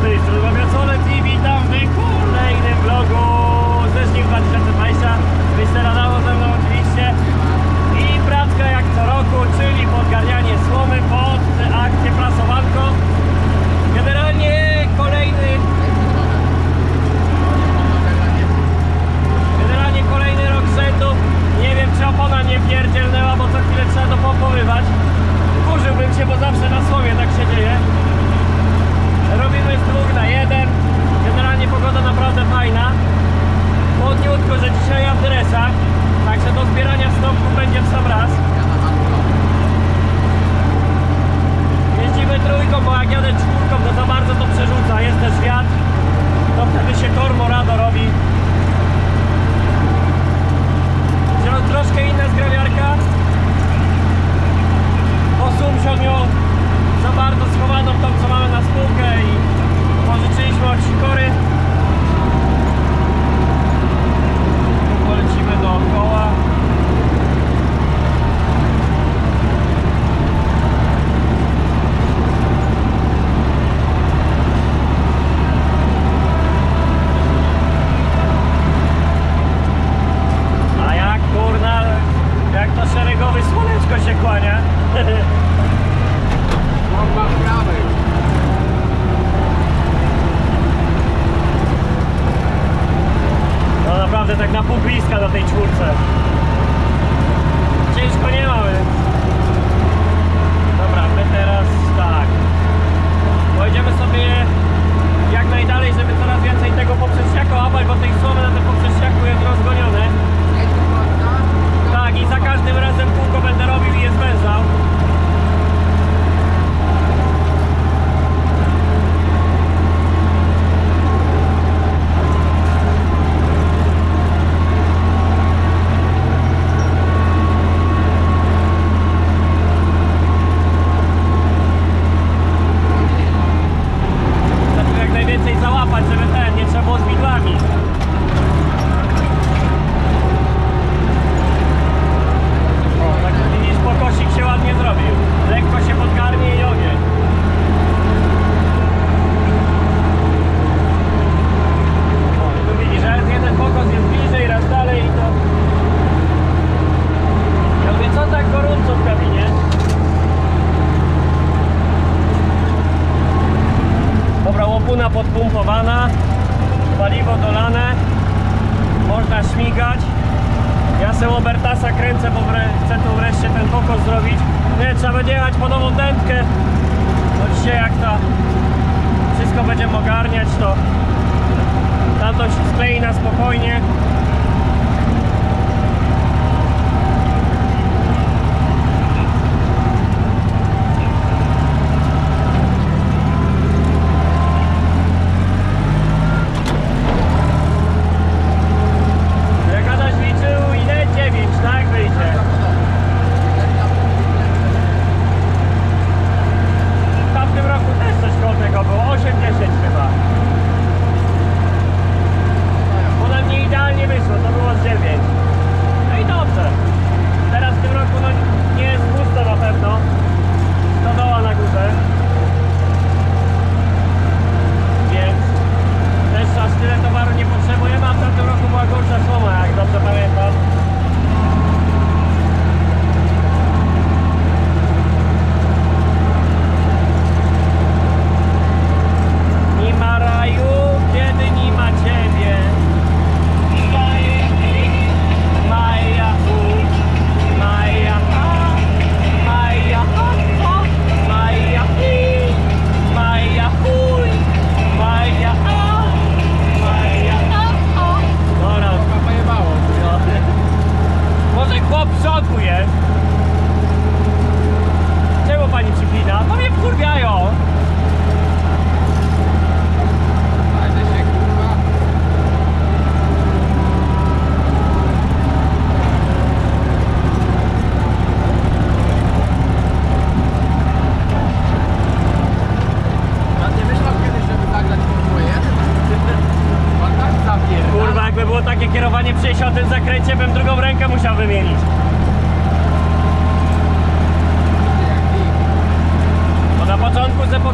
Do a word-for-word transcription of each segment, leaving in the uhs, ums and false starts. z tej strony Wawiocolec i witam w kolejnym vlogu z września dwa tysiące dwudziestego. Mistera Nało ze mną oczywiście i pracka jak co roku, czyli podgarnianie słomy pod akcję prasowanko. Generalnie kolejny Generalnie kolejny rok rzędu. Nie wiem, czy opona nie pierdzielnęła, bo co chwilę trzeba to popływać. Wkurzyłbym się, bo zawsze na słomie tak się dzieje. Robimy z dwóch na jeden. Generalnie pogoda naprawdę fajna. Chłodniutko, że dzisiaj ja w dresach. Także do zbierania stopków będzie w sam raz. Jeździmy trójką, bo jak jadę czwórką, to za bardzo to przerzuca. Jest też wiatr. To wtedy się kormorado robi. Troszkę inna zgrabiarka. Bo sum się nią za bardzo schowano tą, co mamy na spółkę i pożyczyliśmy od Sikory. Polecimy dookoła. Tak na pół bliska do tej czwórce. Ciężko nie mamy. Dobra, my teraz tak. Pojedziemy sobie jak najdalej, żeby coraz więcej tego poprzeczniaka łapać, bo tej słomy na tym poprzeczniaku jest rozgonione. Tak, i za każdym razem kółko będę robił i jest wężał. Podpumpowana, paliwo dolane, można śmigać. Ja sobie Obertasa kręcę, bo chcę tu wreszcie ten pokos zrobić. Nie, trzeba będzie jechać po nową dętkę. No dzisiaj jak to wszystko będziemy ogarniać, to tamto się sklei na spokojnie.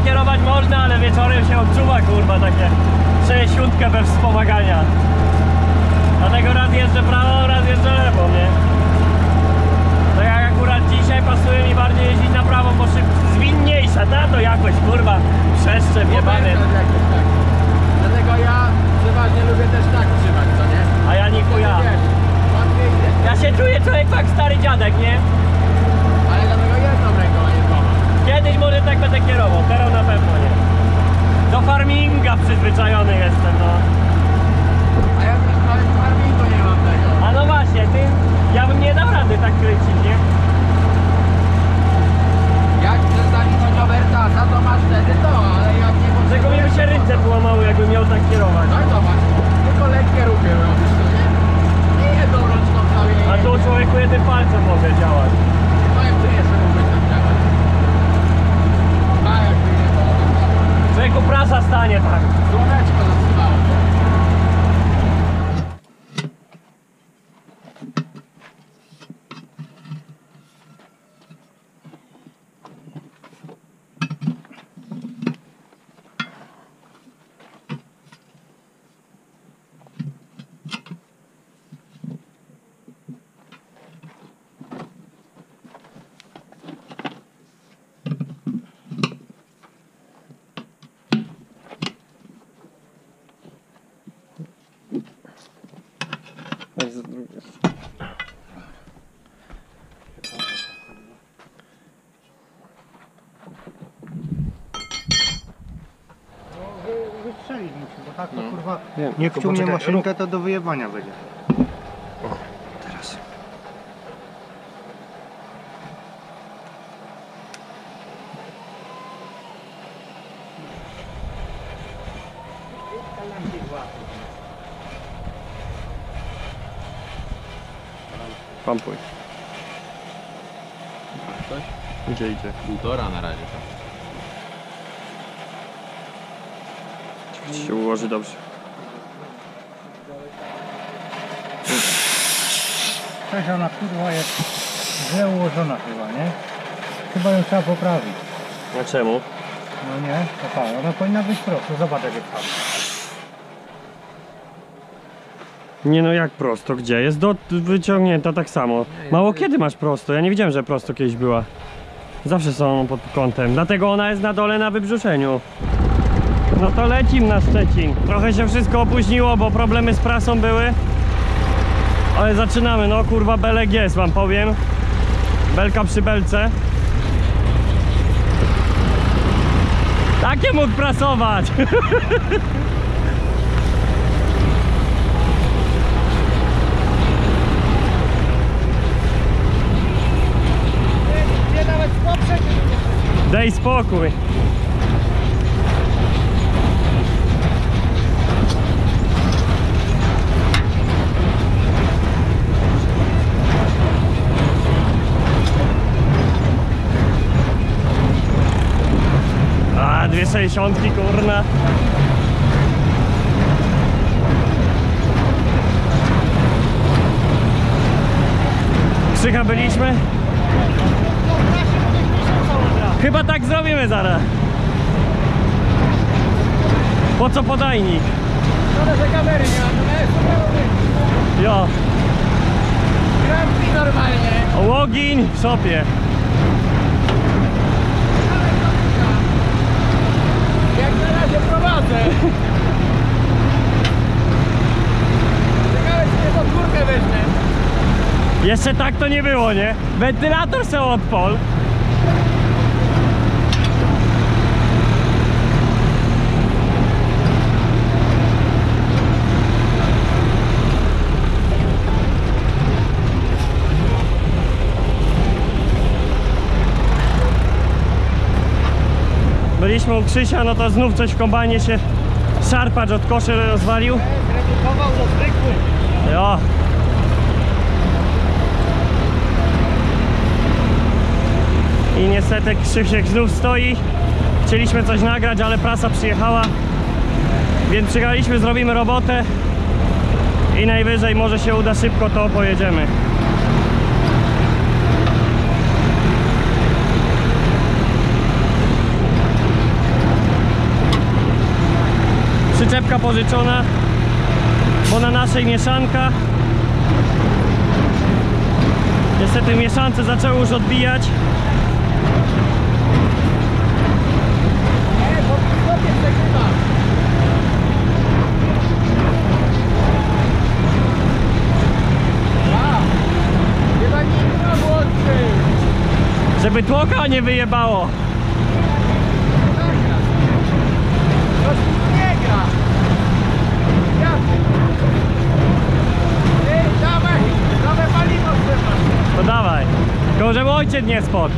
Kierować jechać można, ale wieczorem się odczuwa kurwa takie sześćdziesiątkę bez wspomagania. Dlatego raz jeżdżę prawo, raz jeżdżę lewo, nie? To jak akurat dzisiaj pasuje mi bardziej jeździć na prawo, bo szybko zwinniejsza, ta to jakoś kurwa przeszczep jebany. Dlatego ja przeważnie lubię też tak trzymać, co nie? A ja nie chuja. Ja się czuję człowiek jak stary dziadek, nie? Ale dlatego jedną ręką, a nie dwoma. Kiedyś może tak będę kierował, teraz na pewno nie. Do farminga przyzwyczajony jestem, no. A ja też prawie w farmingu nie mam tego. A no właśnie, ty, ja bym nie dał rady tak kręcić, nie? Jak chcesz zalicać overtasa, to masz wtedy to, ale jak nie potrzebujesz... Tylko mi by się ręce połamały, jakbym miał tak kierować. No i to właśnie, tylko lekkie ruchy robisz, to nie? Nie jedną rączką cały jej... A tu człowieku jednym palcem może działać. No jak ty jeszcze mógłbyś tam działać? A jak ty nie to... Człowieku prasa stanie tak. Słoneczko zatrzymało. Tak, to no. Kurwa, nie, nie wciągnie maszynkę, to do wyjebania będzie. O, teraz. Pampuj. Coś? Gdzie idzie? Półtora na razie. Ci się ułoży dobrze. Cześć, ona kurwa jest źle ułożona chyba, nie? Chyba ją trzeba poprawić. A czemu? No nie, to tak, ona powinna być prosto, zobacz jak jest tam. Nie no jak prosto, gdzie? Jest do, wyciągnięta tak samo. Mało kiedy masz prosto, ja nie widziałem, że prosto kiedyś była. Zawsze są pod kątem, dlatego ona jest na dole na wybrzuszeniu. No to lecim na Szczecin. Trochę się wszystko opóźniło, bo problemy z prasą były. Ale zaczynamy, no kurwa belek jest, wam powiem. Belka przy belce. Takie mógł prasować. Nie, nie nawet poprzeć. Daj spokój. Dwie sześćdziesiątki, kurna. Krzycha byliśmy? Chyba tak zrobimy zaraz. Po co podajnik? Szkoda, że kamery nie ma. Jo. Krampi normalnie. Łogiń w szopie. Prowadzę. Ciekawe, czy mnie pod górkę weźmie. Jeszcze tak to nie było, nie? Wentylator se odpol. Byliśmy u Krzysia, no to znów coś w kombajnie się szarpacz od koszy rozwalił. Granikował do zwykły. Jo. I niestety Krzysiek znów stoi. Chcieliśmy coś nagrać, ale prasa przyjechała. Więc przyjechaliśmy, zrobimy robotę. I najwyżej może się uda szybko, to pojedziemy. przyczepka pożyczona, bo na naszej mieszanka. Niestety mieszance zaczęły już odbijać. Żeby tłoka nie wyjebało. No dawaj, tylko żeby ojciec nie spadł.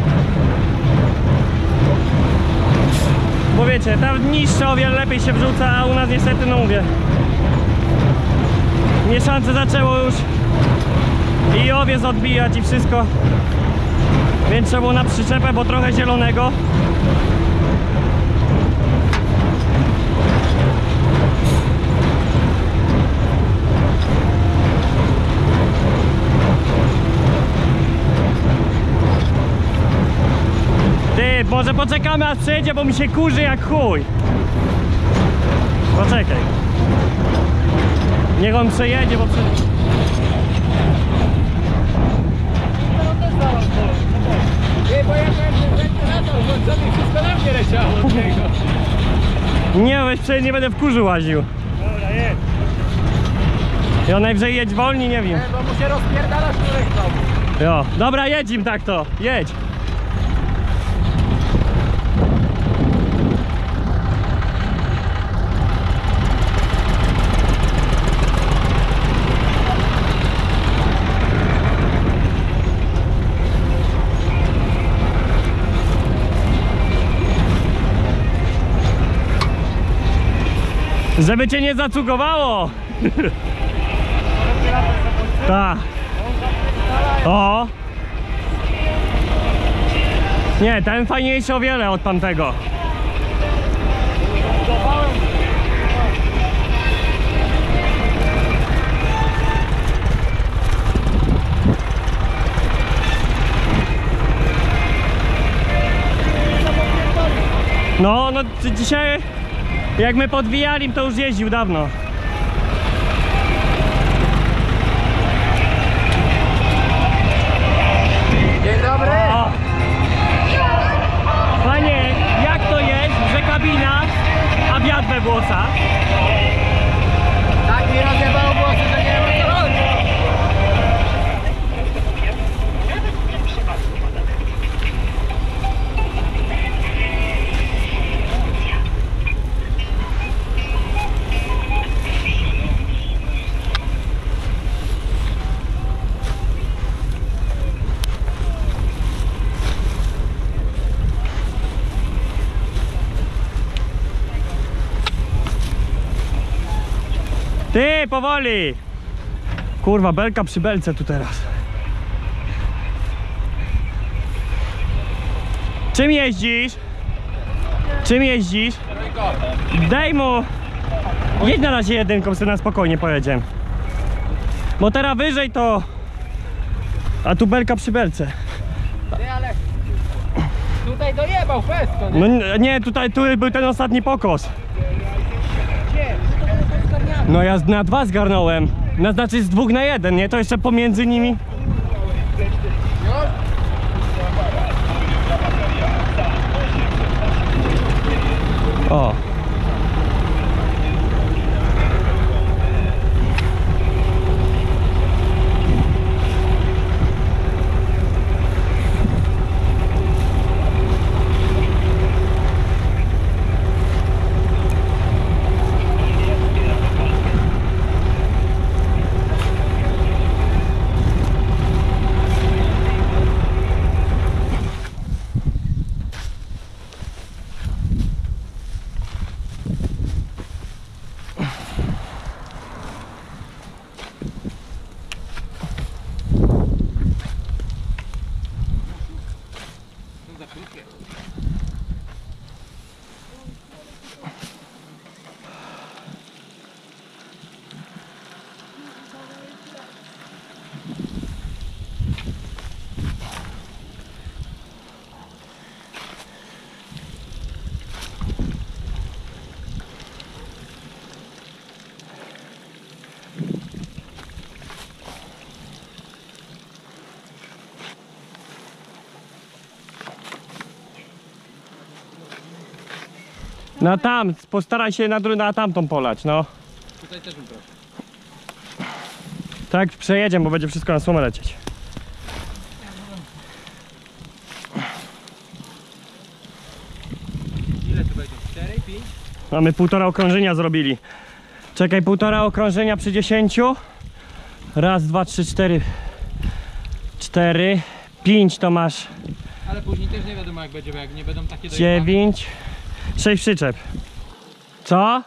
Bo wiecie, tam niższa o wiele lepiej się wrzuca, a u nas niestety, no mówię, mieszance zaczęło już i owiec odbijać i wszystko. Więc trzeba było na przyczepę, bo trochę zielonego. Ty, może poczekamy aż przyjedzie, bo mi się kurzy jak chuj. Poczekaj. Niech on przejedzie, bo przejedzie. Nie, weź przecież nie będę w kurzu łaził. Dobra, jedź. Ja najwyżej jedź wolni, nie wiem. Bo mu się rozpierdalasz tu. Jo, dobra, jedź im tak to, jedź. Żeby cię nie zacugowało! Tak. O! Nie, ten fajniejszy o wiele od tamtego. No, no dzisiaj. Jak my podwijali, to już jeździł dawno. Dzień dobry! O. Panie, jak to jest, że kabina, a wiatr we włosach? Tak mi rozjebało włosy, że nie wiem, co chodzi. Ty, powoli! Kurwa, belka przy belce tu teraz. Czym jeździsz? Czym jeździsz? Daj mu! Jedź na razie jedynką, sobie na spokojnie pojedziemy. Bo teraz wyżej to... A tu belka przy belce. Ty, ale... Tutaj dojebał, festo, nie? No nie, tutaj tu był ten ostatni pokos. No ja na dwa zgarnąłem, no, znaczy z dwóch na jeden, nie? To jeszcze pomiędzy nimi. O. Na tam, postaraj się na, na tamtą polać, no. Tutaj też bym prosił. Tak, przejedziemy, bo będzie wszystko na słomę lecieć. Ile tu będzie? cztery, pięć? Mamy półtora okrążenia zrobili. Czekaj, półtora okrążenia przy dziesięciu. Raz, dwa, trzy, cztery. Cztery. Pięć to masz. Ale później też nie wiadomo jak będzie, bo jak nie będą takie dojechane. Dziewięć. Sześć przyczep. Co?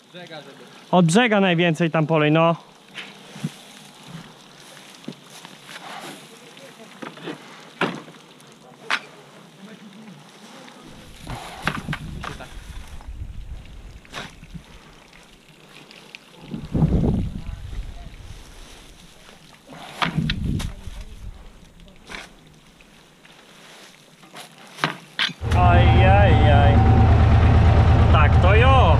Od brzega, żeby... Od brzega najwięcej tam polej, no. Ajajaj. Tak to jo.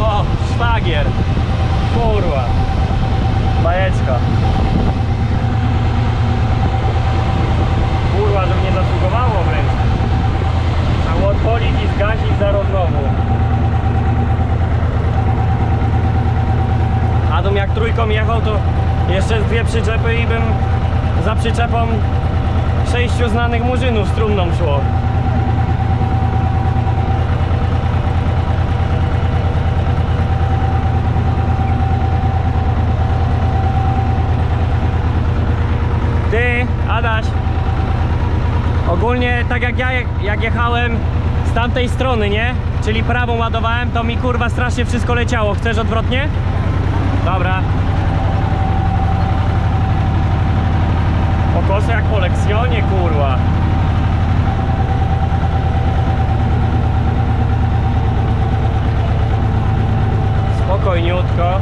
Wow, szwagier. Kurwa. Bajeczka. Kurwa, żeby nie zasługowało wręcz. Trzeba odpolić i zgasić za rozmowu. Adam jak trójką jechał, to jeszcze dwie przyczepy i bym za przyczepą sześciu znanych murzynów z trumną szło. Ty, Adaś, ogólnie tak jak ja jak jechałem z tamtej strony, nie? Czyli prawą ładowałem, to mi kurwa strasznie wszystko leciało. Chcesz odwrotnie? Dobra. Pokosy jak kolekcjonie, kurwa. Spokojniutko.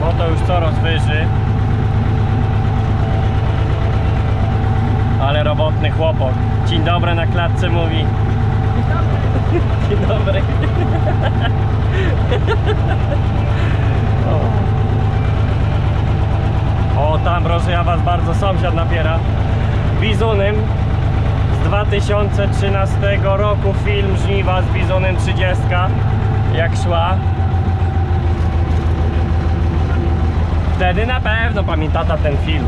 Bo to już coraz wyżej. Ale robotny chłopok. Dzień dobry na klatce mówi. Dzień dobry. Dzień dobry. O, tam proszę ja was bardzo, sąsiad napiera. Bizunem z dwa tysiące trzynastego roku film Żniwa z Bizunem trzydzieści, jak szła. Wtedy na pewno pamiętata ten film.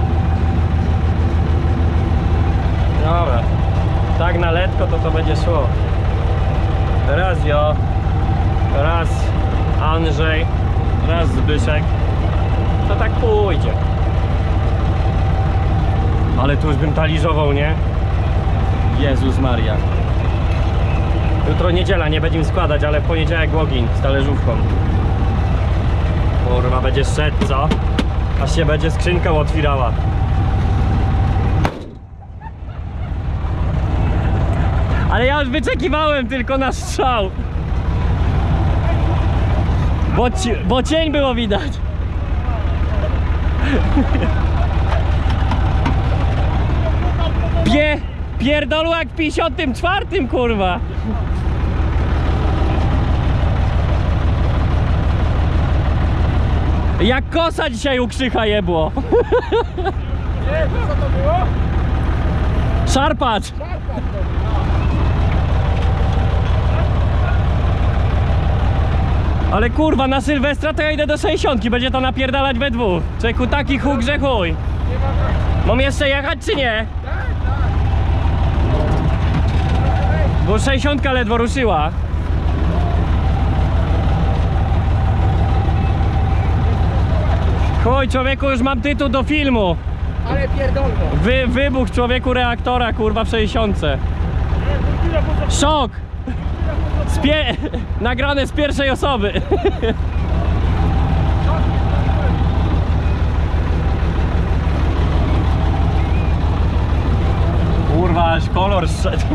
Dobra, tak na letko to to będzie szło. Raz jo, raz Andrzej, raz Zbyszek. To tak pójdzie. Ale tu już bym taliżował, nie? Jezus Maria. Jutro niedziela, nie będziemy składać, ale w poniedziałek ogień z talerzówką. Kurwa, będzie szedł, co? Aż się będzie skrzynkę otwierała. Ale ja już wyczekiwałem tylko na strzał. Bo, ci, bo cień było widać. Pie, pierdolu jak w pięćdziesiątym czwartym, kurwa. Jak kosa dzisiaj u Krzycha jebło. Nie, co to było? Szarpacz. Ale kurwa, na Sylwestra to ja idę do sześćdziesiątki, będzie to napierdalać we dwóch. Czeku, taki huk, że chuj. Mam jeszcze jechać czy nie? Bo sześćdziesiątka ledwo ruszyła. Chuj, człowieku, już mam tytuł do filmu. Ale pierdolno. Wy, wybuch człowieku reaktora, kurwa, w sześćdziesiątce. Szok! Z pie... Nagrane z pierwszej osoby. Kurwa, aż kolor zszedł.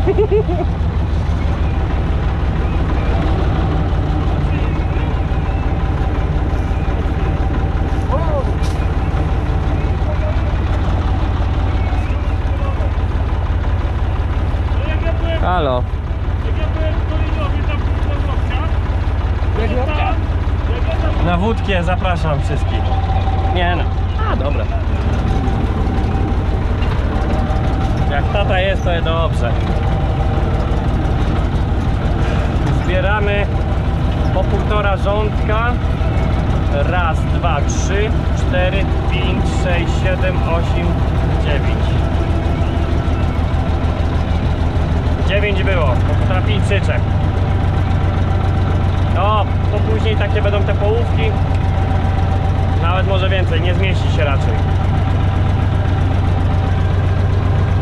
Halo. Na wódkę zapraszam wszystkich. Nie no. A dobra. Jak robota jest, to jest dobrze. Zbieramy po półtora rządka. Raz, dwa, trzy, cztery, pięć, sześć, siedem, osiem, dziewięć. Dziewięć było, bo trafił syczek. No, to później takie będą te połówki. Nawet może więcej, nie zmieści się raczej.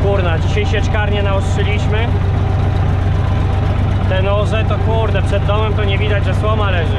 Kurna, dzisiaj sieczkarnię naostrzyliśmy. Te noże to kurde, przed domem to nie widać, że słoma leży.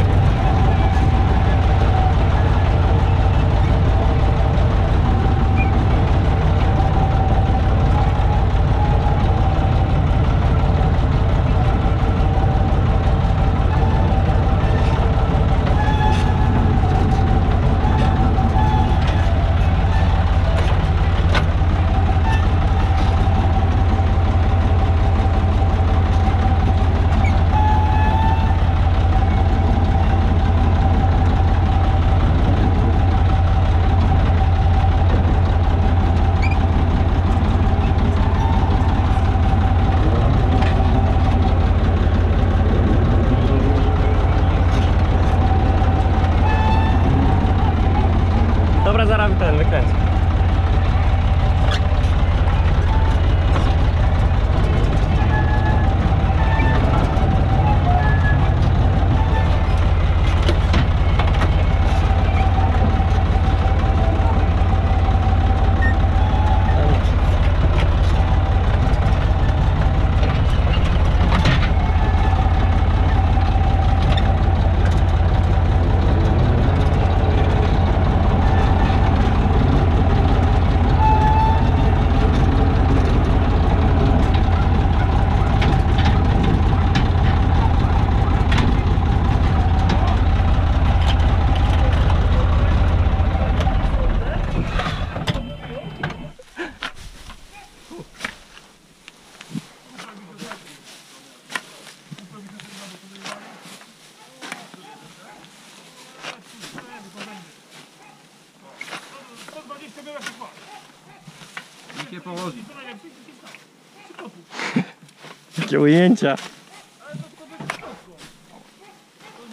Jakie ujęcia. Ale to tylko będzie krótko.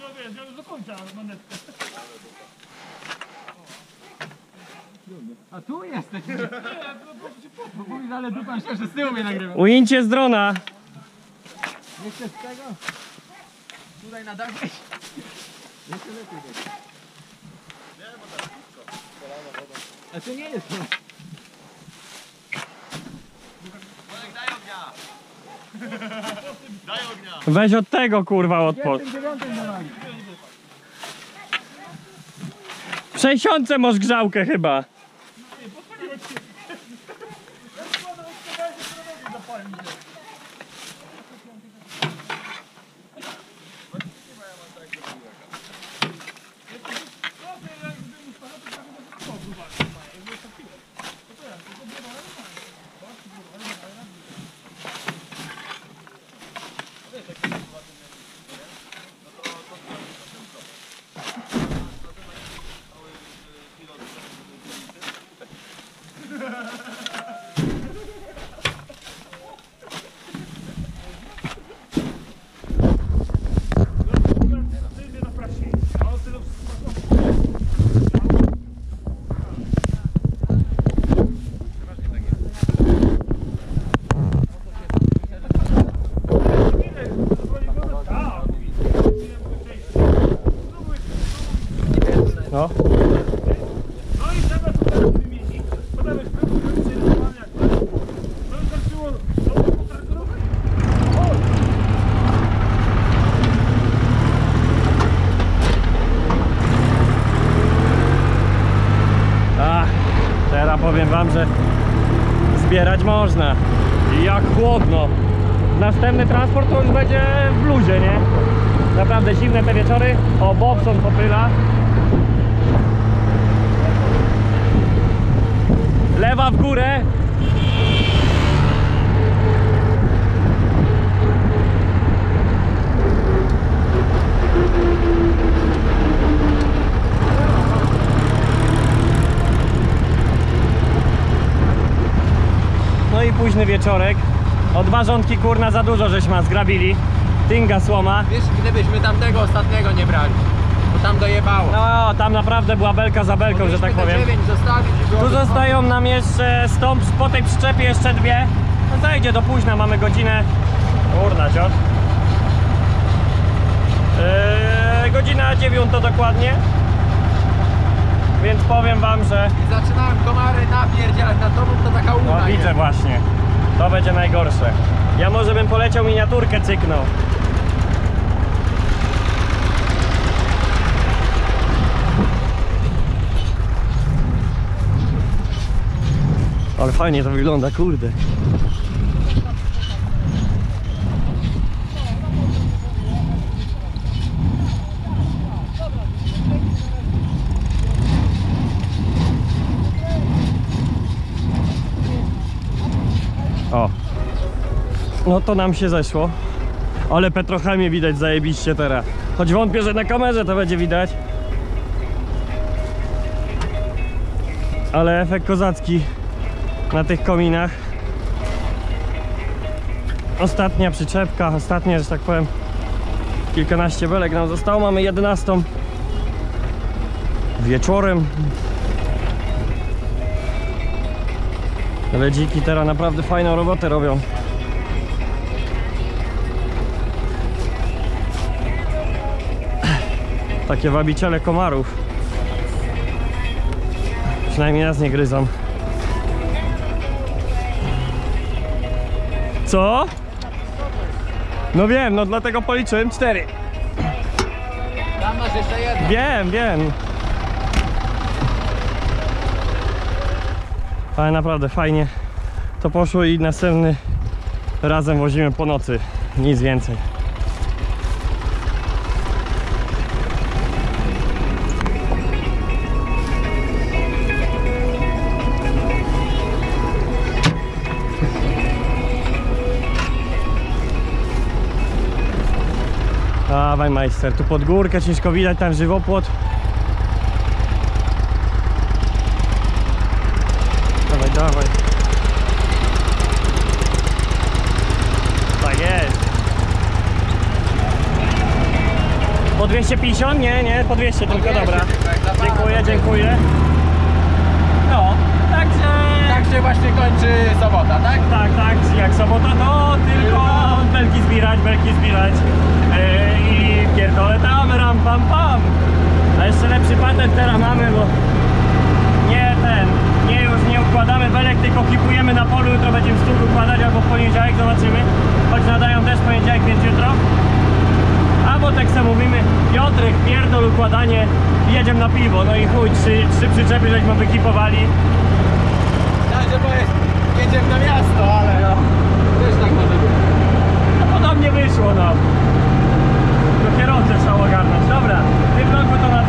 To wiesz, ja już do końca manetkę. A tu jesteś. Nie, to proszę cię podróż. Mówisz, ale dupam się, że z tyłu mnie nagrywa. Ujęcie z drona. Jeszcze z tego. Tutaj na dach. Jeszcze lepiej. Nie, bo tak krótko. A to nie jest. Weź od tego kurwa odpol. W sześćdziesiątce masz grzałkę chyba. No. No i trzeba tutaj wymienić. Podamy szpryku, żeby się rysowali jak to. To wystarczyło dobrze potraktować. Ach, teraz powiem wam, że zbierać można. Jak chłodno. Następny transport to już będzie w bluzie, nie? Naprawdę zimne te wieczory. O, Bobson popyla. Lewa w górę. No i i późny wieczorek. O dwa rządki kurna za dużo żeśmy zgrabili. Tynga słoma. Wiesz, gdybyśmy tamtego ostatniego nie brali, bo tam dojebało. No, tam naprawdę była belka za belką, że tak powiem. Tu zostają nam jeszcze stąd, po tej przyczepie jeszcze dwie. No zajdzie do późna, mamy godzinę. Kurna ciot. Yy, godzina dziewiąta dokładnie. Więc powiem wam, że... Zaczynałem komary napierdzielać na tobą, to taka umna. No widzę właśnie. To będzie najgorsze. Ja może bym poleciał miniaturkę cyknął. Ale fajnie to wygląda, kurde. O, no to nam się zeszło. Ale petrochemię widać zajebiście teraz. Choć wątpię, że na kamerze to będzie widać. Ale efekt kozacki na tych kominach. Ostatnia przyczepka, ostatnie, że tak powiem. Kilkanaście belek nam zostało, mamy jedenastą. Wieczorem. Ale dziki teraz naprawdę fajną robotę robią. Takie wabiciele komarów. Przynajmniej nas nie gryzą. Co? No wiem, no dlatego policzyłem cztery. Tam masz jeszcze jedno. Wiem, wiem. Ale naprawdę fajnie to poszło i następny razem wozimy po nocy, nic więcej. Dawaj majster, tu pod górkę ciężko widać, tam żywopłot. Dawaj. Tak jest. Po dwieście pięćdziesiąt? Nie, nie, po dwieście tylko, dobra. Dziękuję, dziękuję. No, także... Tak się właśnie kończy sobota, tak? Tak, tak, jak sobota, to tylko belki zbierać, belki zbierać. Yy, I pierdolę tam, ram, pam, pam. A jeszcze lepszy patent teraz mamy, bo... Nie ten... Nie, już nie układamy belek, tylko kipujemy na polu, jutro będziemy stół układać, albo w poniedziałek zobaczymy. Choć nadają też poniedziałek, więc jutro. Albo tak sobie mówimy, Piotrek, pierdol układanie, jedziemy na piwo. No i chuj, trzy, trzy przyczepy żeśmy wykipowali. Także bo jest, jedziemy na miasto, ale no, też tak może być. No podobnie wyszło nam. No. Dopiero kierowcę trzeba ogarnąć, dobra, w tym roku to na